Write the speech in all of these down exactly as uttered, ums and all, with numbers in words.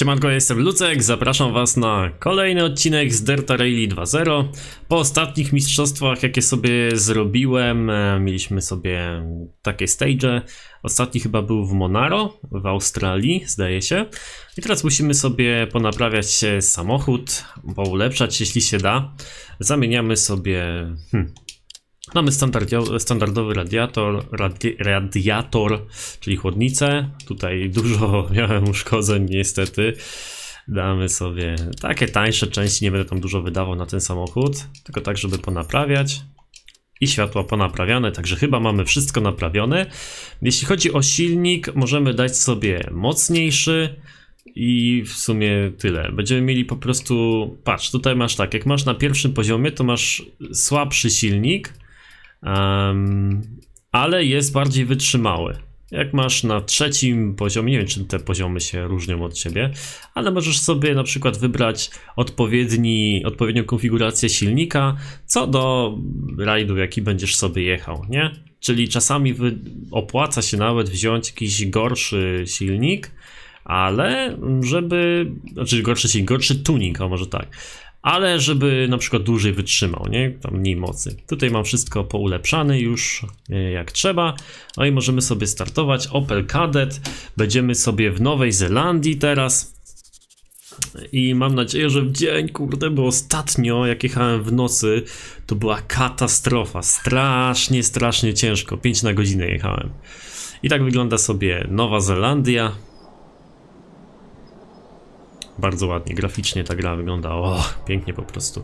Siemanko, jestem Lucek, zapraszam was na kolejny odcinek z Dirt Rally dwa zero. Po ostatnich mistrzostwach, jakie sobie zrobiłem, mieliśmy sobie takie stage. Ostatni chyba był w Monaro, w Australii, zdaje się. I teraz musimy sobie ponaprawiać samochód, poulepszać, jeśli się da. Zamieniamy sobie... Hmm. Mamy standardowy radiator, radi, radiator, czyli chłodnicę. Tutaj dużo miałem uszkodzeń niestety. Damy sobie takie tańsze części, nie będę tam dużo wydawał na ten samochód. Tylko tak, żeby ponaprawiać. I światła ponaprawiane, także chyba mamy wszystko naprawione. Jeśli chodzi o silnik, możemy dać sobie mocniejszy. I w sumie tyle. Będziemy mieli po prostu... Patrz, tutaj masz tak, jak masz na pierwszym poziomie, to masz słabszy silnik. Um, ale jest bardziej wytrzymały. Jak masz na trzecim poziomie, nie wiem czym te poziomy się różnią od siebie, ale możesz sobie na przykład wybrać odpowiedni, odpowiednią konfigurację silnika co do rajdu, jaki będziesz sobie jechał, nie? Czyli czasami opłaca się nawet wziąć jakiś gorszy silnik, ale żeby... Znaczy gorszy silnik, gorszy tuning, a może tak. Ale żeby na przykład dłużej wytrzymał, nie? Tam mniej mocy. Tutaj mam wszystko poulepszane już jak trzeba. No i możemy sobie startować. Opel Kadett. Będziemy sobie w Nowej Zelandii teraz. I mam nadzieję, że w dzień, kurde, bo ostatnio jak jechałem w nocy, to była katastrofa. Strasznie, strasznie ciężko. pięć na godzinę jechałem. I tak wygląda sobie Nowa Zelandia. Bardzo ładnie, graficznie ta gra wygląda, o, pięknie po prostu.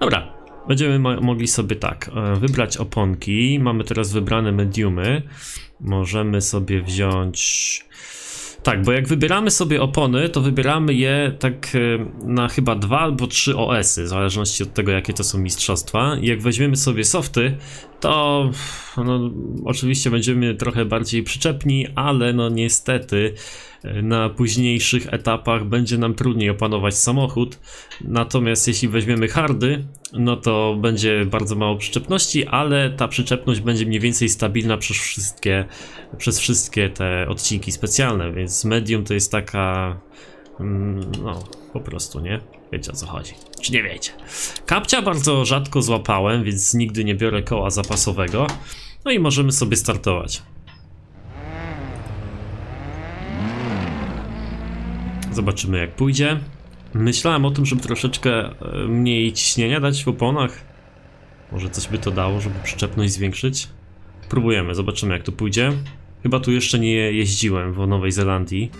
Dobra, będziemy mogli sobie tak, wybrać oponki. Mamy teraz wybrane mediumy. Możemy sobie wziąć... Tak, bo jak wybieramy sobie opony, to wybieramy je tak na chyba dwa albo trzy O S-y, w zależności od tego, jakie to są mistrzostwa. I jak weźmiemy sobie softy, to no, oczywiście będziemy trochę bardziej przyczepni, ale no niestety na późniejszych etapach będzie nam trudniej opanować samochód. Natomiast jeśli weźmiemy hardy, no to będzie bardzo mało przyczepności, ale ta przyczepność będzie mniej więcej stabilna przez wszystkie, przez wszystkie te odcinki specjalne, więc medium to jest taka... no po prostu, nie? Wiecie o co chodzi, czy nie wiecie. Kapcia bardzo rzadko złapałem, więc nigdy nie biorę koła zapasowego. No i możemy sobie startować. Zobaczymy jak pójdzie. Myślałem o tym, żeby troszeczkę mniej ciśnienia dać w oponach. Może coś by to dało, żeby przyczepność zwiększyć. Próbujemy, zobaczymy jak to pójdzie. Chyba tu jeszcze nie jeździłem w Nowej Zelandii.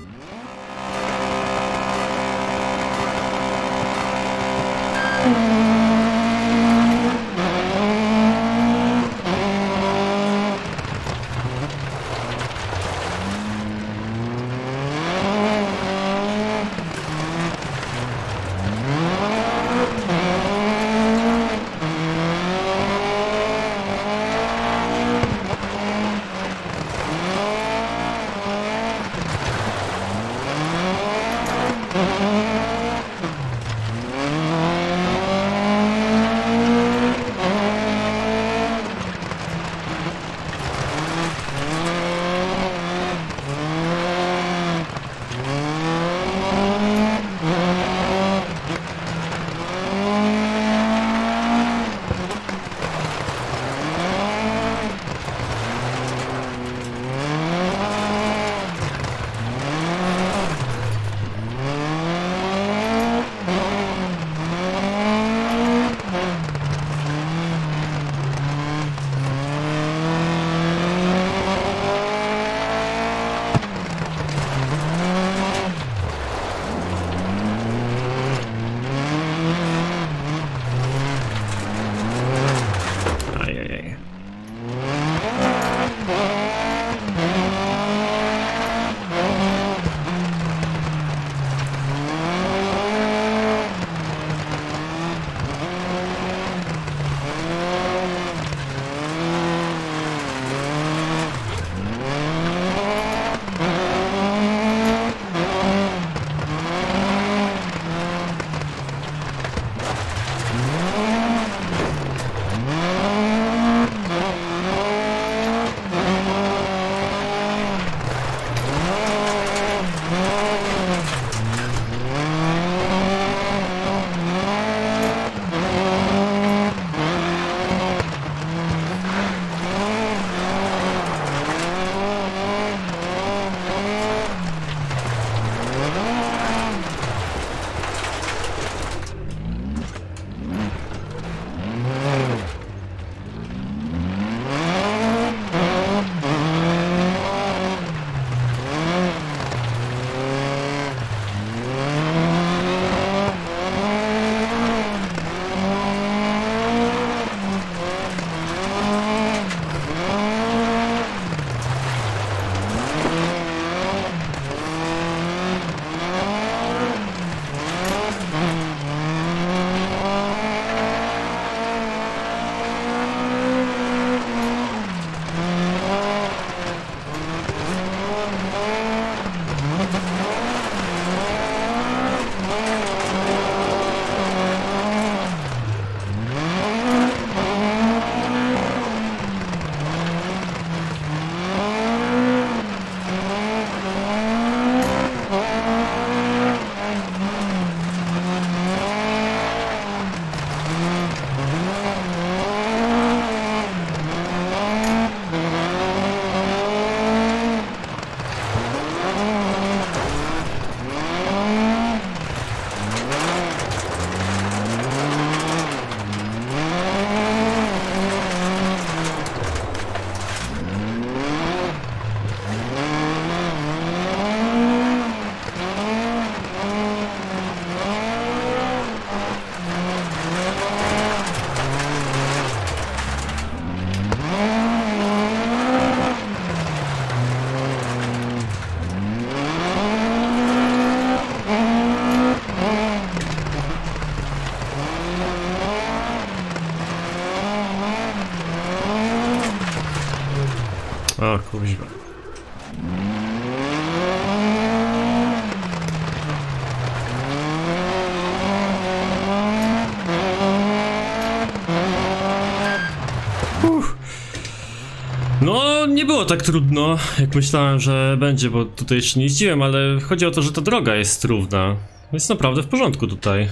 było tak trudno, jak myślałem, że będzie, bo tutaj jeszcze nie jeździłem, ale chodzi o to, że ta droga jest równa. Jest naprawdę w porządku tutaj.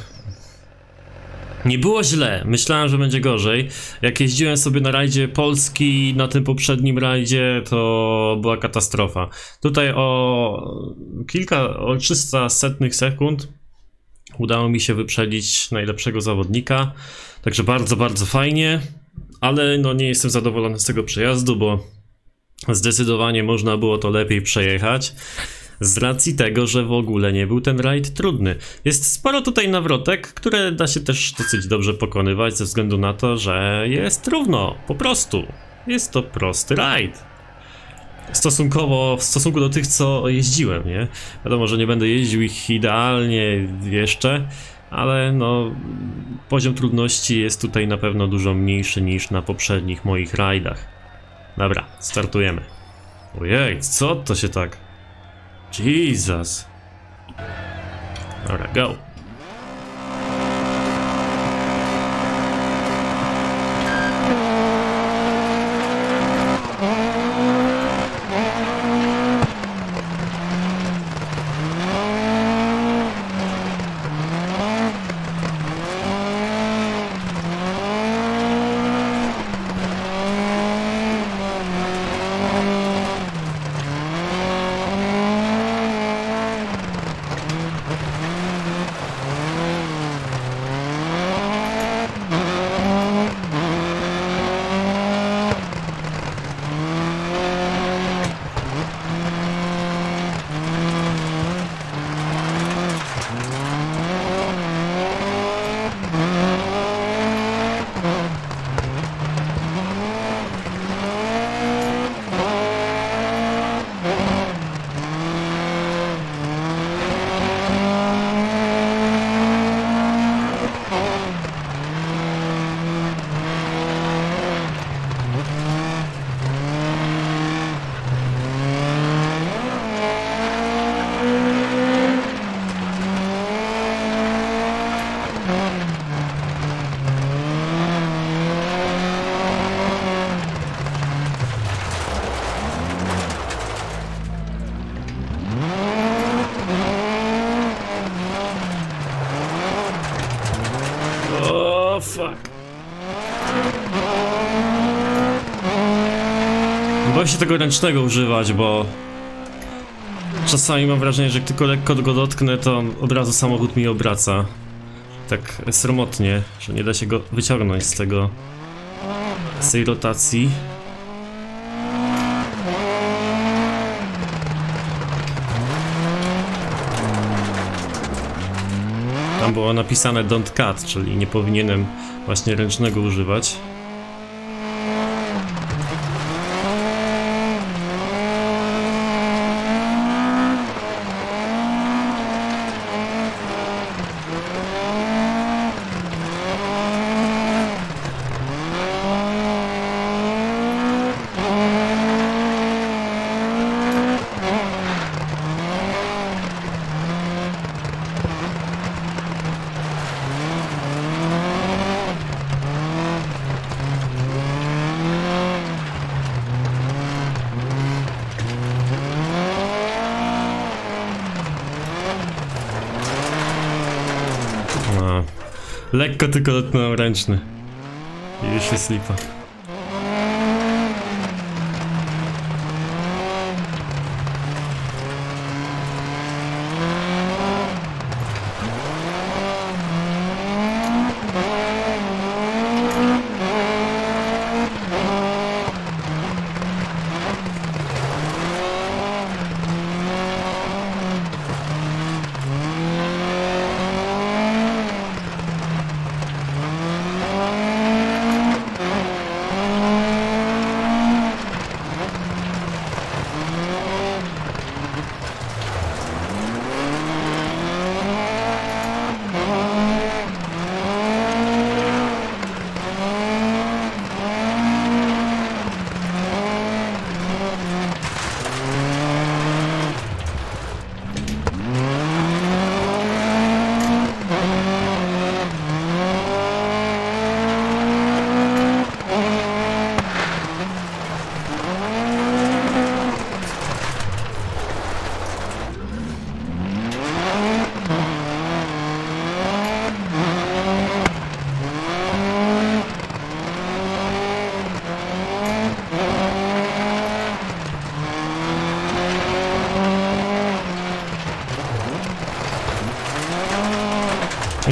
Nie było źle, myślałem, że będzie gorzej. Jak jeździłem sobie na rajdzie Polski, na tym poprzednim rajdzie, to była katastrofa. Tutaj o kilka, o trzysta setnych sekund udało mi się wyprzedzić najlepszego zawodnika. Także bardzo, bardzo fajnie. Ale no nie jestem zadowolony z tego przejazdu, bo zdecydowanie można było to lepiej przejechać. Z racji tego, że w ogóle nie był ten rajd trudny. Jest sporo tutaj nawrotek, które da się też dosyć dobrze pokonywać ze względu na to, że jest równo, po prostu. Jest to prosty rajd. Stosunkowo, w stosunku do tych, co jeździłem, nie? Wiadomo, że nie będę jeździł ich idealnie jeszcze, ale no poziom trudności jest tutaj na pewno dużo mniejszy niż na poprzednich moich rajdach. Dobra, startujemy. Ojej, co to się tak... Jesus. Dobra, go. Bałem się tego ręcznego używać, bo czasami mam wrażenie, że jak tylko lekko go dotknę, to od razu samochód mi obraca. Tak sromotnie, że nie da się go wyciągnąć z tego, z tej rotacji. Tam było napisane don't cut, czyli nie powinienem właśnie ręcznego używać. Lekko tylko dotknąłem ręczny i już jest lipa.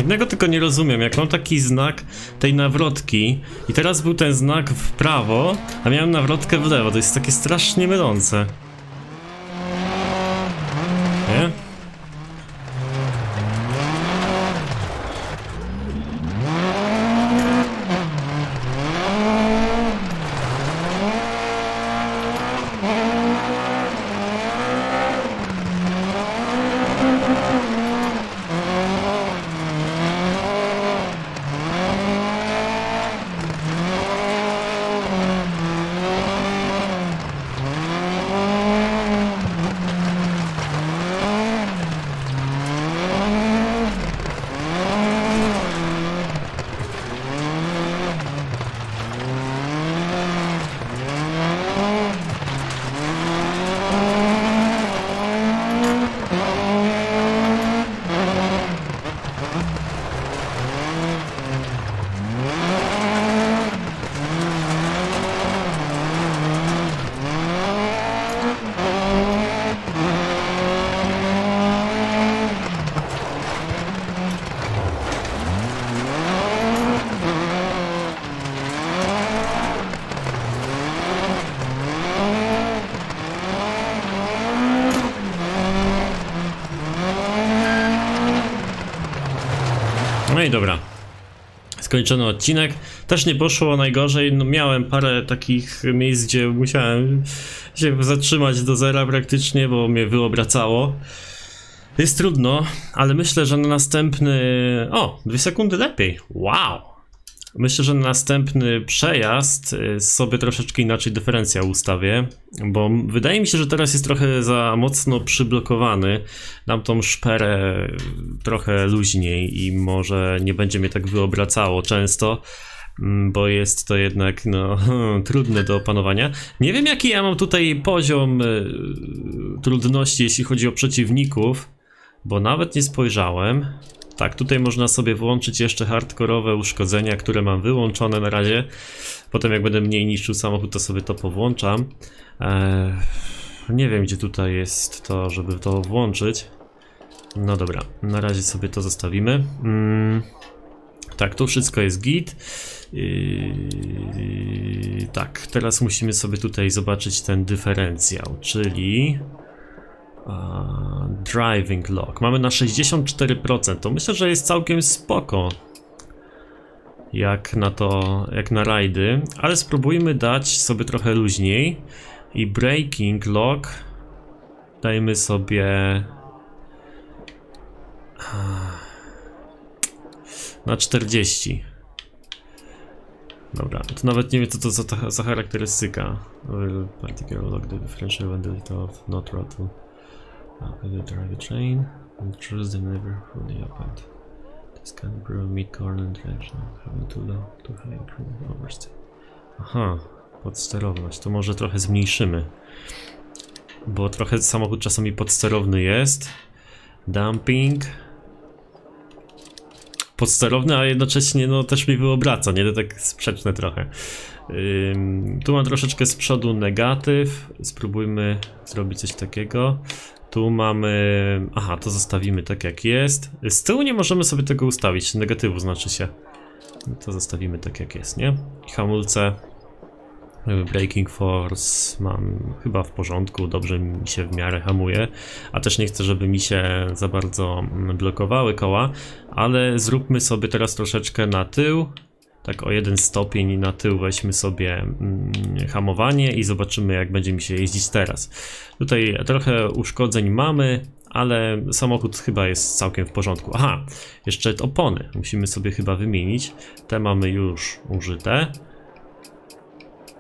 Jednego tylko nie rozumiem, jak mam taki znak tej nawrotki i teraz był ten znak w prawo, a miałem nawrotkę w lewo, to jest takie strasznie mylące. Nie? No i dobra, skończony odcinek, też nie poszło najgorzej, no miałem parę takich miejsc, gdzie musiałem się zatrzymać do zera praktycznie, bo mnie wyobracało. Jest trudno, ale myślę, że na następny... O, dwie sekundy lepiej, wow! Myślę, że na następny przejazd sobie troszeczkę inaczej dyferencja ustawię, bo wydaje mi się, że teraz jest trochę za mocno przyblokowany. Dam tą szperę trochę luźniej i może nie będzie mnie tak wyobracało często, bo jest to jednak no, trudne do opanowania. Nie wiem, jaki ja mam tutaj poziom trudności, jeśli chodzi o przeciwników, bo nawet nie spojrzałem. Tak, tutaj można sobie włączyć jeszcze hardkorowe uszkodzenia, które mam wyłączone na razie. Potem jak będę mniej niszczył samochód, to sobie to powłączam. Eee, nie wiem, gdzie tutaj jest to, żeby to włączyć. No dobra, na razie sobie to zostawimy. Mm, tak, tu wszystko jest git. Eee, tak, teraz musimy sobie tutaj zobaczyć ten dyferencjał, czyli... Uh, driving log. Mamy na sześćdziesiąt cztery procent. To myślę, że jest całkiem spoko. Jak na to, jak na rajdy. Ale spróbujmy dać sobie trochę luźniej. I braking log dajmy sobie na czterdzieści. Dobra, to nawet nie wiem, co to za, ta, za charakterystyka. Particular log differential and delta of not throttle. I'll drive a train and choose the neighbor for the opponent. This can improve mid-corner interaction, having too low, too high, incremental oversteer. Aha, podsterowność, to może trochę zmniejszymy. Bo trochę samochód czasami podsterowny jest. Dumping. Podsterowny, a jednocześnie no też mi wyobraca, nie? To tak sprzeczne trochę. Ym, tu mam troszeczkę z przodu negatyw. Spróbujmy zrobić coś takiego. Tu mamy... Aha, to zostawimy tak jak jest. Z tyłu nie możemy sobie tego ustawić, negatywu znaczy się. To zostawimy tak jak jest, nie? I hamulce. Braking force mam chyba w porządku, dobrze mi się w miarę hamuje. A też nie chcę, żeby mi się za bardzo blokowały koła. Ale zróbmy sobie teraz troszeczkę na tył. Tak o jeden stopień na tył weźmy sobie mm, hamowanie i zobaczymy, jak będzie mi się jeździć teraz. Tutaj trochę uszkodzeń mamy, ale samochód chyba jest całkiem w porządku. Aha, jeszcze opony musimy sobie chyba wymienić. Te mamy już użyte.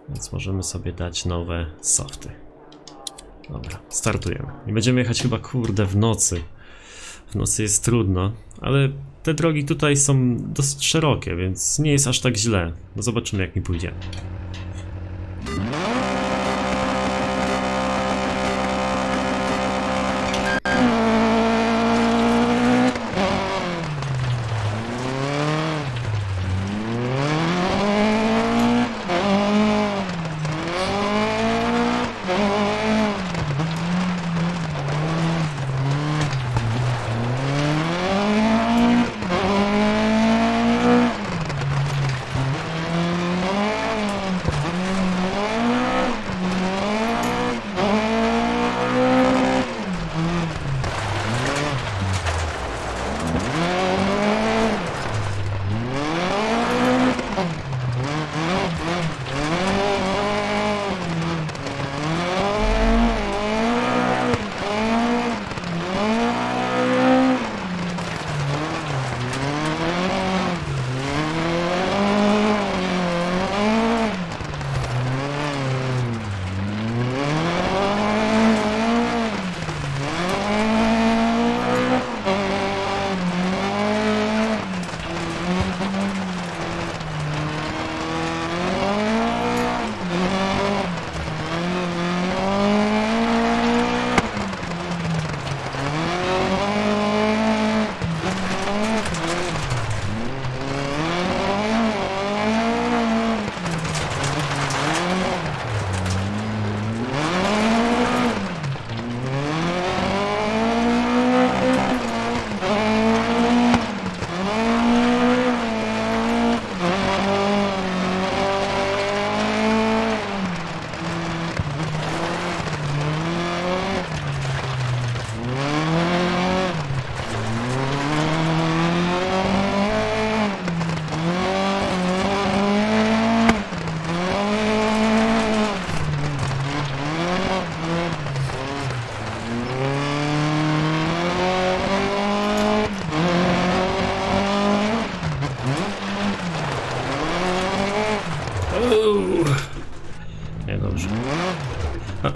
Więc możemy sobie dać nowe softy. Dobra, startujemy. I będziemy jechać chyba, kurde, w nocy. W nocy jest trudno, ale... Te drogi tutaj są dosyć szerokie, więc nie jest aż tak źle. No zobaczymy, jak mi pójdzie. Oh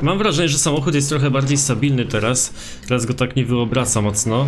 Mam wrażenie, że samochód jest trochę bardziej stabilny teraz. Teraz go tak nie wyobraca mocno.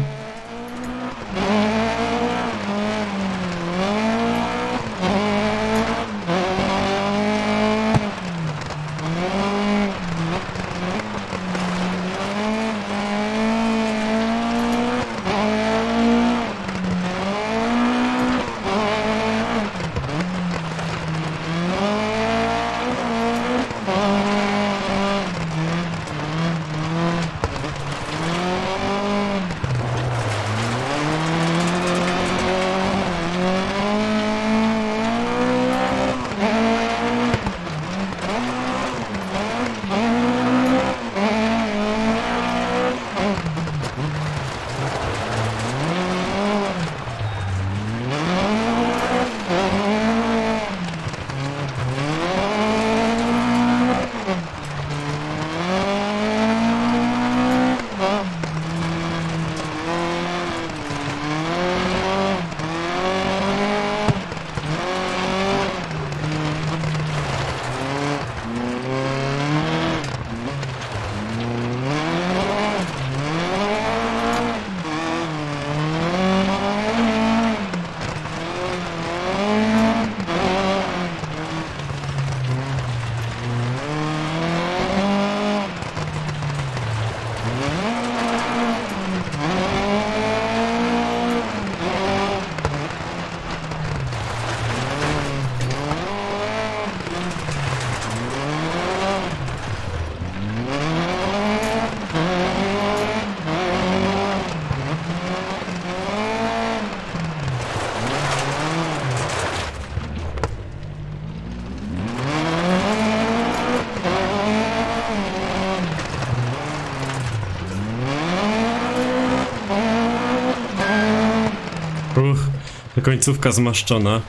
Końcówka zmaszczona,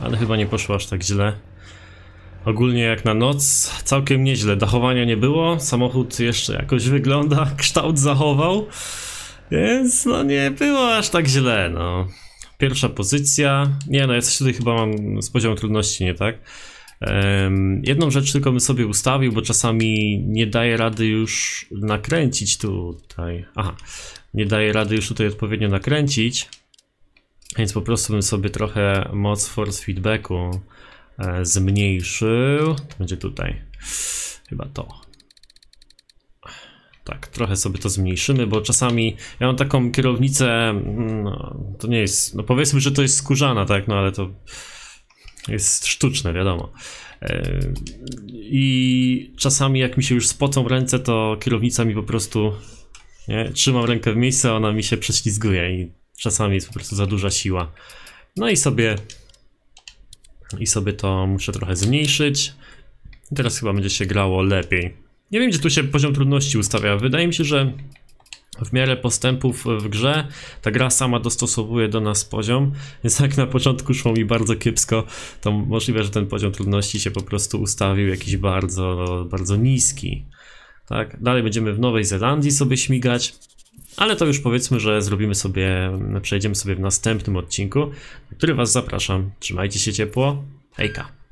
ale chyba nie poszło aż tak źle. Ogólnie jak na noc, całkiem nieźle. Dachowania nie było, samochód jeszcze jakoś wygląda, kształt zachował, więc no nie było aż tak źle, no. Pierwsza pozycja, nie no, ja coś tutaj chyba mam z poziomu trudności, nie tak? Um, jedną rzecz tylko bym sobie ustawił, bo czasami nie daje rady już nakręcić tutaj, aha, nie daje rady już tutaj odpowiednio nakręcić. Więc po prostu bym sobie trochę moc force feedbacku e, zmniejszył. To będzie tutaj. Chyba to. Tak, trochę sobie to zmniejszymy, bo czasami ja mam taką kierownicę, no, to nie jest, no powiedzmy, że to jest skórzana, tak, no ale to jest sztuczne, wiadomo. E, I czasami jak mi się już spocą ręce, to kierownica mi po prostu, nie, trzymam rękę w miejscu, a ona mi się prześlizguje i czasami jest po prostu za duża siła. No i sobie i sobie to muszę trochę zmniejszyć. I teraz chyba będzie się grało lepiej. Nie wiem, gdzie tu się poziom trudności ustawia. Wydaje mi się, że w miarę postępów w grze ta gra sama dostosowuje do nas poziom. Więc jak na początku szło mi bardzo kiepsko, to możliwe, że ten poziom trudności się po prostu ustawił jakiś bardzo, bardzo niski. Tak? Dalej będziemy w Nowej Zelandii sobie śmigać. Ale to już powiedzmy, że zrobimy sobie, przejdziemy sobie w następnym odcinku, na który was zapraszam. Trzymajcie się ciepło, hejka!